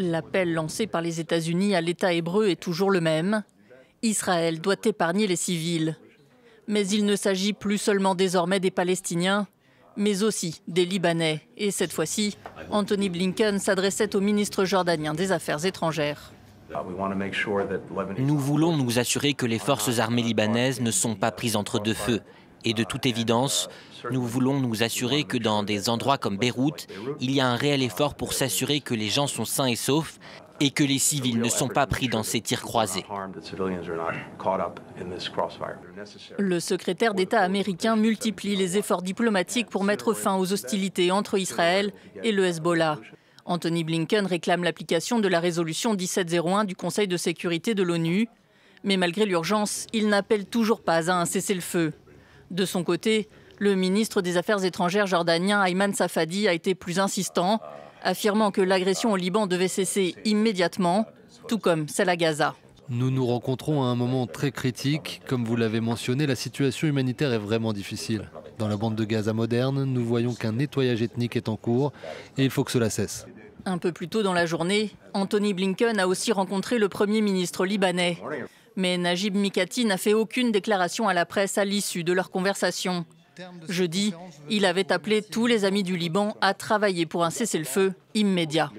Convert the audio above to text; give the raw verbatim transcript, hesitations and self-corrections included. L'appel lancé par les États-Unis à l'État hébreu est toujours le même. Israël doit épargner les civils. Mais il ne s'agit plus seulement désormais des Palestiniens, mais aussi des Libanais. Et cette fois-ci, Antony Blinken s'adressait au ministre jordanien des Affaires étrangères. Nous voulons nous assurer que les forces armées libanaises ne sont pas prises entre deux feux. Et de toute évidence, nous voulons nous assurer que dans des endroits comme Beyrouth, il y a un réel effort pour s'assurer que les gens sont sains et saufs et que les civils ne sont pas pris dans ces tirs croisés. Le secrétaire d'État américain multiplie les efforts diplomatiques pour mettre fin aux hostilités entre Israël et le Hezbollah. Antony Blinken réclame l'application de la résolution dix-sept cent un du Conseil de sécurité de l'ONU. Mais malgré l'urgence, il n'appelle toujours pas à un cessez-le-feu. De son côté, le ministre des Affaires étrangères jordanien Ayman Safadi a été plus insistant, affirmant que l'agression au Liban devait cesser immédiatement, tout comme celle à Gaza. Nous nous rencontrons à un moment très critique. Comme vous l'avez mentionné, la situation humanitaire est vraiment difficile. Dans la bande de Gaza moderne, nous voyons qu'un nettoyage ethnique est en cours et il faut que cela cesse. Un peu plus tôt dans la journée, Antony Blinken a aussi rencontré le Premier ministre libanais. Mais Najib Mikati n'a fait aucune déclaration à la presse à l'issue de leur conversation. Jeudi, il avait appelé tous les amis du Liban à travailler pour un cessez-le-feu immédiat.